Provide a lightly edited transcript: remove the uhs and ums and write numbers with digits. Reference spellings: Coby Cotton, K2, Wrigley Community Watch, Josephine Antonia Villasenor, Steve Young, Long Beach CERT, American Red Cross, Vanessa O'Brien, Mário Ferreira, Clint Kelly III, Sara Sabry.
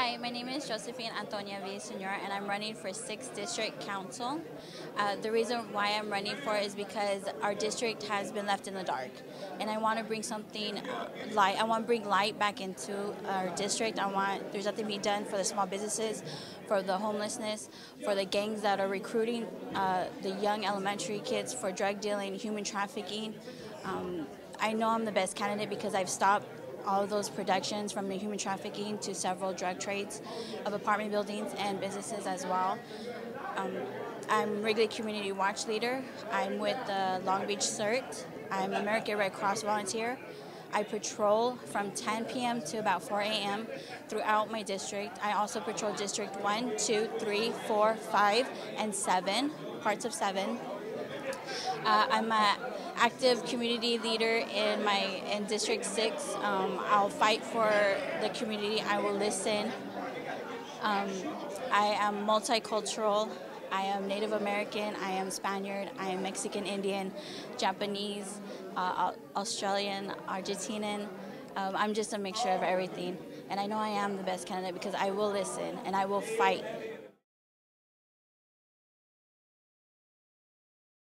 Hi, my name is Josephine Antonia Villasenor, and I'm running for 6th District Council. The reason why I'm running for it is because our district has been left in the dark, and I want to bring something light. I want to bring light back into our district. There's nothing to be done for the small businesses, for the homelessness, for the gangs that are recruiting the young elementary kids for drug dealing, human trafficking. I know I'm the best candidate because I've stopped all of those productions, from the human trafficking to several drug trades of apartment buildings and businesses as well. I'm Wrigley Community Watch leader. I'm with the Long Beach CERT. I'm American Red Cross volunteer. I patrol from 10 p.m. to about 4 a.m. throughout my district. I also patrol District 1, 2, 3, 4, 5, and 7, parts of 7. I'm an active community leader in District 6. I'll fight for the community. I will listen. I am multicultural. I am Native American. I am Spaniard. I am Mexican Indian, Japanese, Australian, Argentinian. I'm just a mixture of everything. And I know I am the best candidate because I will listen and I will fight.